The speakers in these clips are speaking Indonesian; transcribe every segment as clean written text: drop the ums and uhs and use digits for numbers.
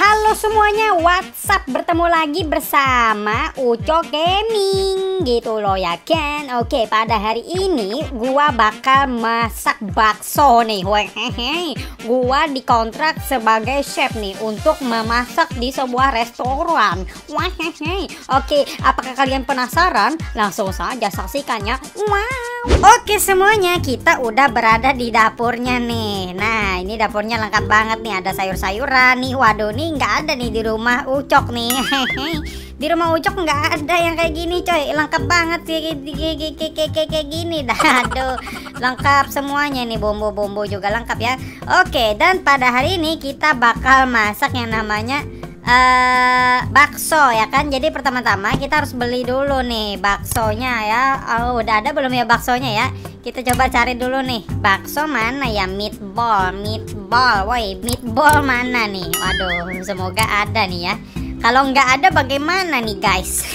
Halo semuanya, WhatsApp bertemu lagi bersama Ucok Gaming gitu loh ya kan. Oke, pada hari ini gua bakal masak bakso nih. Hehehe. Gua dikontrak sebagai chef nih untuk memasak di sebuah restoran. Hehehe. Oke, apakah kalian penasaran? Langsung saja saksikannya. Wow. Oke semuanya, kita udah berada di dapurnya nih. Nah, ini dapurnya lengkap banget nih, ada sayur-sayuran nih. Waduh nih, nggak ada nih di rumah Ucok nih. Di rumah Ucok nggak ada yang kayak gini coy, lengkap banget kayak gini dah. Aduh, lengkap semuanya nih, bumbu-bumbu juga lengkap ya. Oke, dan pada hari ini kita bakal masak yang namanya bakso ya kan. Jadi pertama-tama kita harus beli dulu nih baksonya ya. Oh, udah ada belum ya baksonya ya? Kita coba cari dulu nih, bakso mana ya? Meatball, woi, meatball mana nih? Waduh, semoga ada nih ya. Kalau nggak ada bagaimana nih guys?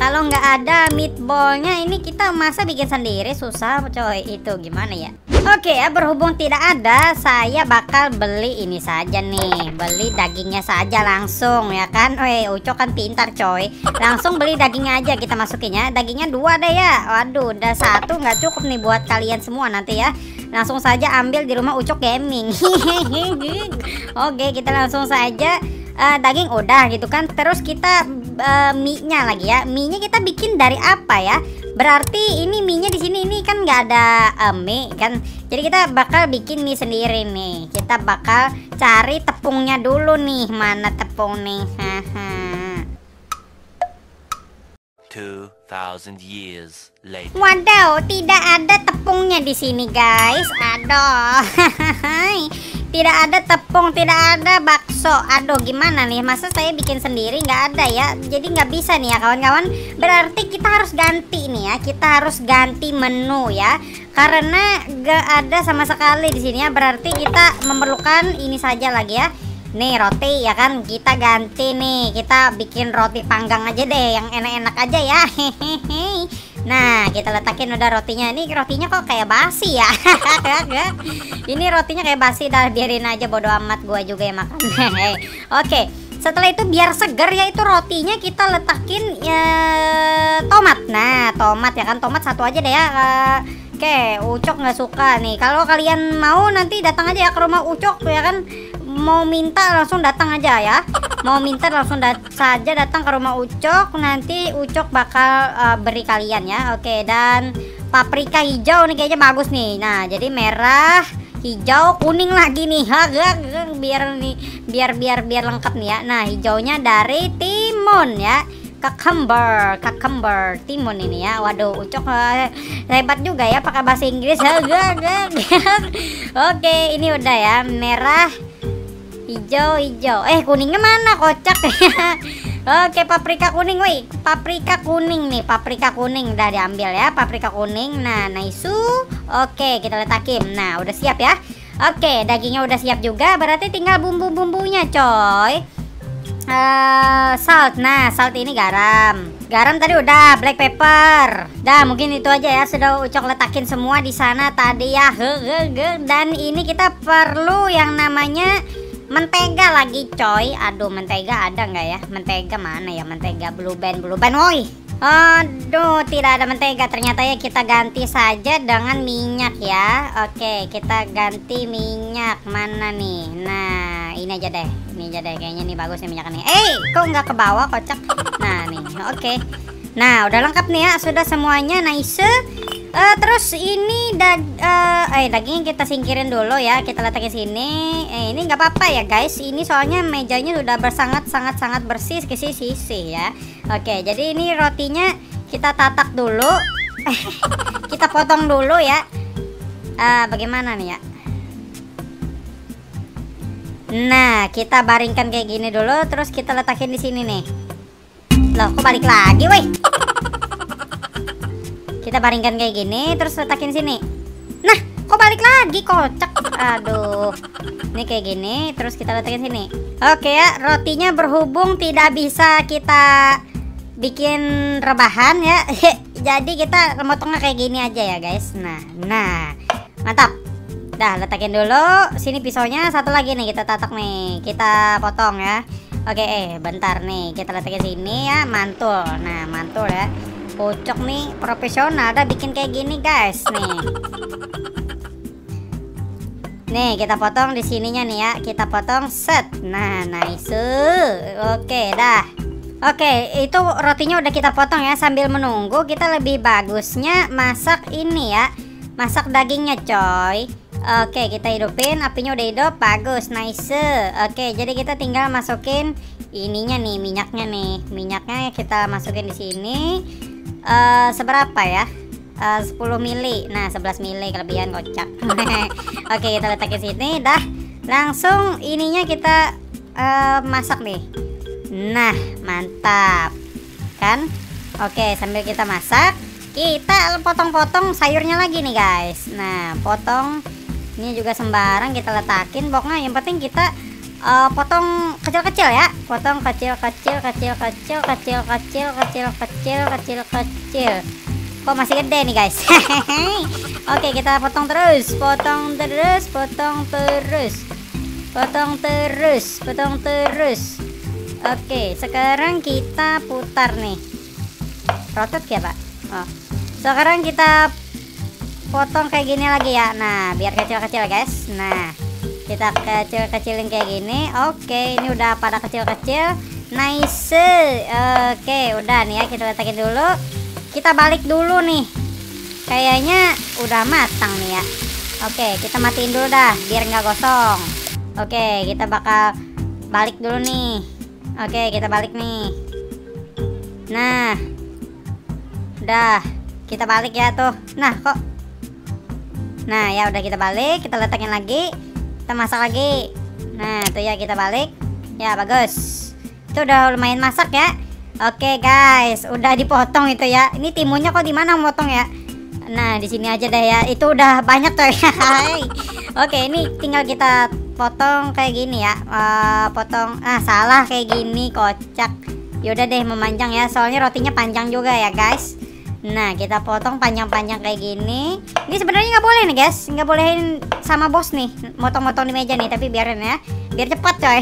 Kalau nggak ada meatballnya, ini kita masa bikin sendiri susah coy, itu gimana ya? Oke ya, berhubung tidak ada, saya bakal beli ini saja nih. Beli dagingnya saja langsung ya kan. Ucok kan pintar coy, langsung beli dagingnya aja kita masukinnya. Dagingnya 2 deh ya. Waduh, udah 1 nggak cukup nih buat kalian semua nanti ya. Langsung saja ambil di rumah Ucok Gaming. Oke, kita langsung saja daging udah gitu kan. Terus kita mie-nya lagi ya. Mie-nya kita bikin dari apa ya? Berarti ini mie-nya di sini ini kan nggak ada mie kan. Jadi kita bakal bikin mie sendiri nih. Kita bakal cari tepungnya dulu nih. Mana tepung nih? 2000 years later. Waduh, tidak ada tepungnya di sini guys. Aduh. Tidak ada tepung, tidak ada bakso. Aduh, gimana nih? Masa saya bikin sendiri nggak ada ya? Jadi nggak bisa nih ya kawan-kawan. Berarti kita harus ganti nih ya. Kita harus ganti menu ya. Karena nggak ada sama sekali di sini ya. Berarti kita memerlukan ini saja lagi ya. Nih roti ya kan, kita ganti nih. Kita bikin roti panggang aja deh, yang enak-enak aja ya. Hehehe. Nah, kita letakin udah rotinya. Ini rotinya kok kayak basi ya. Ini rotinya kayak basi, dah biarin aja, bodo amat, gua juga yang makan. Oke, setelah itu biar segar ya itu rotinya, kita letakin tomat. Nah, tomat ya kan, tomat 1 aja deh ya. Oke, Ucok nggak suka nih. Kalau kalian mau nanti datang aja ya ke rumah Ucok ya kan. Mau minta langsung datang aja ya. Mau minta langsung saja datang ke rumah Ucok. Nanti Ucok bakal beri kalian ya. Oke, dan paprika hijau nih kayaknya bagus nih. Nah, jadi merah, hijau, kuning lagi nih. Biar lengkap nih ya. Nah, hijaunya dari timun ya. Cucumber, timun ini ya. Waduh, Ucok hebat juga ya pakai bahasa Inggris. Oke, ini udah ya. Merah, hijau, kuningnya mana? Kocak. Oke, paprika kuning, woi. Paprika kuning nih, paprika kuning udah diambil ya, paprika kuning. Nah, naisu. Oke, kita letakin. Nah, udah siap ya. Oke, dagingnya udah siap juga, berarti tinggal bumbu-bumbunya, coy. Salt. Nah, salt ini garam. Garam tadi udah, black pepper. Dah, mungkin itu aja ya. Sudah Ucok letakin semua di sana tadi ya. Dan ini kita perlu yang namanya mentega lagi coy. Aduh, mentega ada nggak ya? Mentega mana ya? Mentega Blue Band woi. Aduh, tidak ada mentega ternyata ya. Kita ganti saja dengan minyak ya. Oke, kita ganti minyak. Mana nih? Nah, ini aja deh. Ini aja deh, kayaknya nih bagus nih minyaknya nih. Kok nggak ke bawah, kocak. Nah, nih. Oke. Nah, udah lengkap nih ya. Sudah semuanya nice. Terus ini dagingnya kita singkirin dulu ya. Kita letaknya sini. Ini nggak apa-apa ya guys. Ini soalnya mejanya sudah sangat bersih ke sisi ya. Oke, jadi ini rotinya kita tatak dulu. Kita potong dulu ya. Bagaimana nih ya? Nah, kita baringkan kayak gini dulu. Terus kita letakin di sini nih. Loh, kok balik lagi, woi? Kita baringkan kayak gini, terus letakin sini. Nah, kok balik lagi, kocak. Aduh, ini kayak gini, terus kita letakin sini. Oke ya, rotinya berhubung tidak bisa kita bikin rebahan ya. Jadi kita memotongnya kayak gini aja ya guys. Nah, mantap. Dah, letakin dulu. Sini pisaunya satu lagi nih, kita tatak nih, kita potong ya. Oke, bentar nih, kita letakin sini ya, mantul. Nah, mantul ya. Ucok nih profesional, dah bikin kayak gini guys nih. Nih kita potong di sininya nih ya, kita potong set. Nah, nice. Oke dah. Oke, itu rotinya udah kita potong ya. Sambil menunggu kita lebih bagusnya masak ini ya, masak dagingnya coy. Oke, kita hidupin, apinya udah hidup, bagus, nice. Oke, jadi kita tinggal masukin ininya nih, minyaknya nih. Minyaknya kita masukin di sini. Seberapa ya? 10 mili. Nah, 11 mili kelebihan, kocak. Oke, kita letak di sini, dah. Langsung ininya kita masak nih. Nah, mantap. Kan? Oke, sambil kita masak, kita potong-potong sayurnya lagi nih, guys. Nah, potong ini juga sembarang kita letakin pokoknya, yang penting kita potong kecil-kecil ya, potong kecil. Kok masih gede nih guys. Oke, kita potong terus, potong terus. Oke, sekarang kita putar nih, rotot ya pak. Oh, sekarang kita potong kayak gini lagi ya. Nah, biar kecil-kecil guys. Nah, kita kecil-kecilin kayak gini. Oke, ini udah pada kecil-kecil. Nice. Oke, udah nih ya, kita letakin dulu. Kita balik dulu nih. Kayaknya udah matang nih ya. Oke, kita matiin dulu dah, biar nggak gosong. Oke, kita bakal balik dulu nih. Oke, kita balik nih. Nah, udah, kita balik ya tuh. Nah, kok, nah ya udah, kita balik, kita letakin lagi, kita masak lagi. Nah tuh ya, kita balik ya, bagus. Itu udah lumayan masak ya. Oke guys, udah dipotong itu ya. Ini timunnya kok di mana motong ya? Nah, di sini aja deh ya, itu udah banyak coy. Oke, ini tinggal kita potong kayak gini ya. Potong, ah salah, kayak gini, kocak. Yaudah deh, memanjang ya, soalnya rotinya panjang juga ya guys. Nah, kita potong panjang-panjang kayak gini. Ini sebenarnya nggak boleh nih guys, nggak bolehin sama bos nih, motong-motong di meja nih. Tapi biarin ya, biar cepat coy.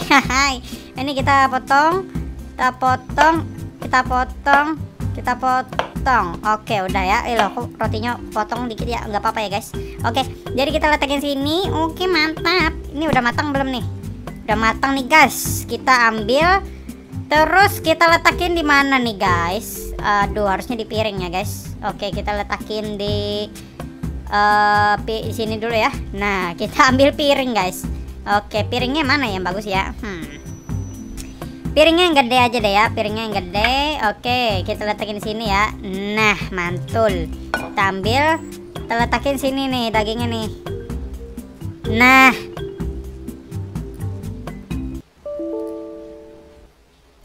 Ini kita potong, kita potong. Oke, udah ya. Loh, rotinya potong dikit ya, nggak apa-apa ya guys. Oke, jadi kita letakin sini. Oke, mantap. Ini udah matang belum nih? Udah matang nih guys. Kita ambil, terus kita letakin di mana nih guys? Aduh, harusnya di piring ya guys. Oke, kita letakin di sini dulu ya. Nah, kita ambil piring guys. Oke, piringnya mana yang bagus ya? Piringnya yang gede aja deh ya, piringnya yang gede. Oke, kita letakin di sini ya. Nah, mantul. Kita ambil, kita letakin sini nih dagingnya nih. Nah,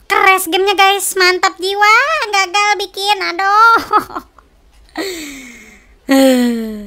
keras gamenya guys, mantap jiwa, gagal bikin, aduh.